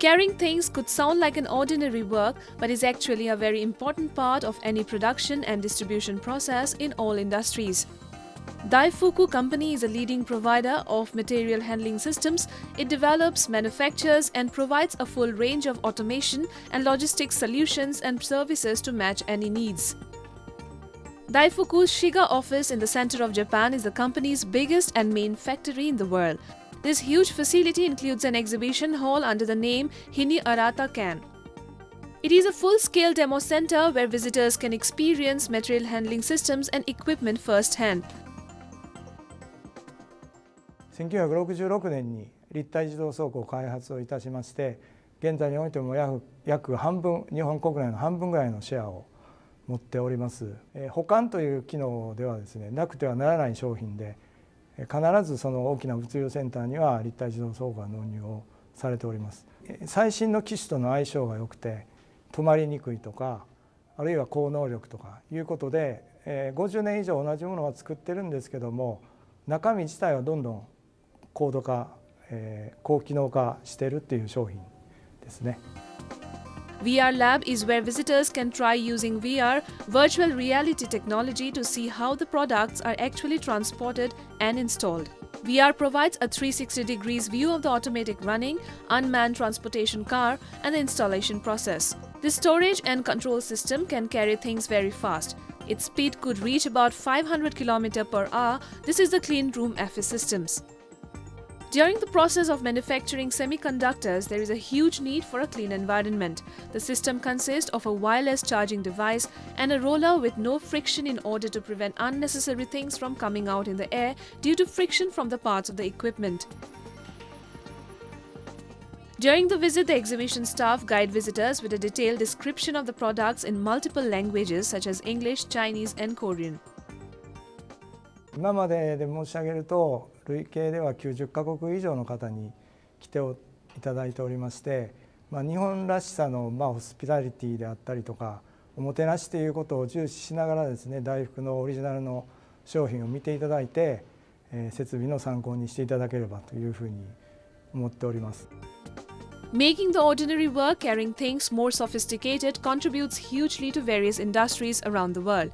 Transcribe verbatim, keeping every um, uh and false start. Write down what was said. Carrying things could sound like an ordinary work, but is actually a very important part of any production and distribution process in all industries. Daifuku company is a leading provider of material handling systems. It develops, manufactures and provides a full range of automation and logistics solutions and services to match any needs. Daifuku's Shiga office in the center of Japan is the company's biggest and main factory in the world. This huge facility includes an exhibition hall under the name Hini Arata Can. It is a full-scale demo center where visitors can experience material handling systems and equipment firsthand. nineteen sixty-six年に立体自動倉庫を開発をいたしまして、現在においても約約半分、日本国内の半分ぐらいのシェアを持っております。保管という機能ではですね、なくてはならない商品で、必ずその大きな物流センターには立体自動倉庫が納入をされております。最新の機種との相性が良くて、止まりにくいとか、あるいは高能力とかいうことで、ごじゅうねん以上同じものは作ってるんですけども、中身自体はどんどん 高度化、えー、高機能化しているっていう商品ですね。 V R Lab is where visitors can try using V R virtual reality technology to see how the products are actually transported and installed. V R provides a three sixty degrees view of the automatic running, unmanned transportation car and the installation process. The storage and control system can carry things very fast. Its speed could reach about five hundred kilometers per hour. This is the clean room F S systems. During the process of manufacturing semiconductors, there is a huge need for a clean environment. The system consists of a wireless charging device and a roller with no friction in order to prevent unnecessary things from coming out in the air due to friction from the parts of the equipment. During the visit, the exhibition staff guide visitors with a detailed description of the products in multiple languages such as English, Chinese and Korean. 今までで申し上げると、累計ではきゅうじゅっカ国以上の方に来ていただいておりまして、まあ、日本らしさの、まあ、ホスピタリティであったりとか、おもてなしということを重視しながらですね、大福のオリジナルの商品を見ていただいて、えー、設備の参考にしていただければというふうに思っております。 Making the ordinary work, carrying things more sophisticated contributes hugely to various industries around the world.